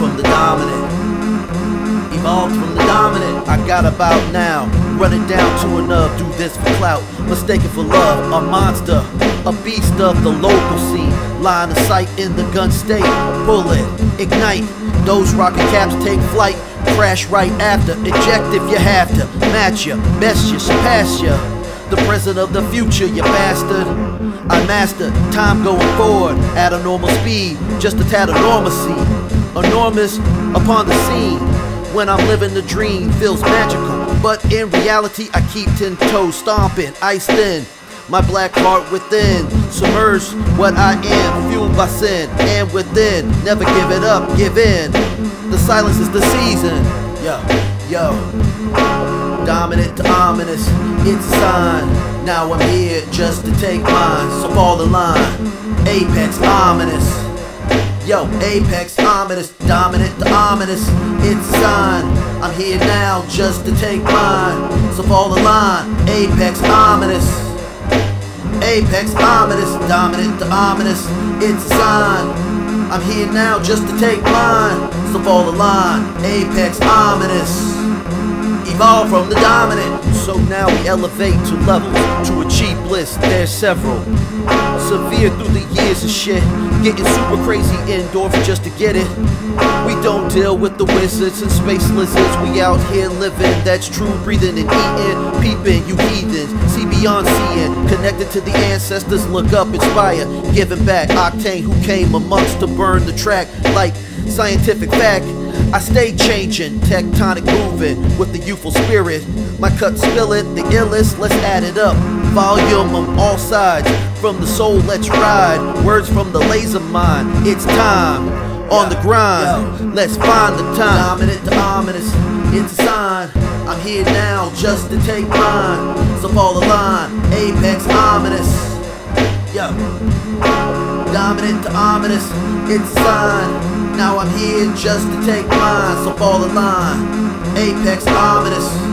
from the dominant. Evolved from the dominant. I got about now. Run it down to enough. Do this for clout. Mistaken for love. A monster. A beast of the local scene. Line of sight in the gun state. Bullet. Ignite. Those rocket caps take flight. Crash right after. Eject if you have to. Match ya. Best ya. Surpass ya. The present of the future, you bastard. I master time going forward at a normal speed, just a tad of normalcy. Enormous upon the scene. When I'm living the dream, feels magical. But in reality, I keep 10 toes stomping, ice thin. My black heart within, submerged what I am, fueled by sin. And within, never give it up, give in. The silence is the season. Yo, yo. Dominant to ominous, it's a sign. Now I'm here just to take mine, so fall in line. Apex Ominous. Yo, Apex Ominous. Dominant to ominous, it's a sign. I'm here now just to take mine, so fall in line. Apex Ominous. Apex Ominous. Dominant to ominous, it's a sign. I'm here now just to take mine, so fall in line. Apex Ominous. Evolve from the dominant. So now we elevate to levels to achieve bliss. There's several. Severe through the years of shit. Getting super crazy endorphin just to get it. We don't deal with the wizards and space lizards. We out here living, that's true. Breathing and eating, peeping, you heathens. See beyond seeing, connected to the ancestors. Look up, inspire, giving back. Oktane who came amongst to burn the track. Like scientific fact, I stay changing, tectonic moving with the youthful spirit. My cut spill it, the illest, let's add it up. Volume on all sides, from the soul let's ride. Words from the laser mind, it's time, on the grind. Yo, let's find the time. Dominant to ominous, it's a sign. I'm here now just to take mine, so fall in line. Apex Ominous. Yo. Dominant to ominous, it's a sign. Now I'm here just to take mine, so fall in line. Apex Ominous.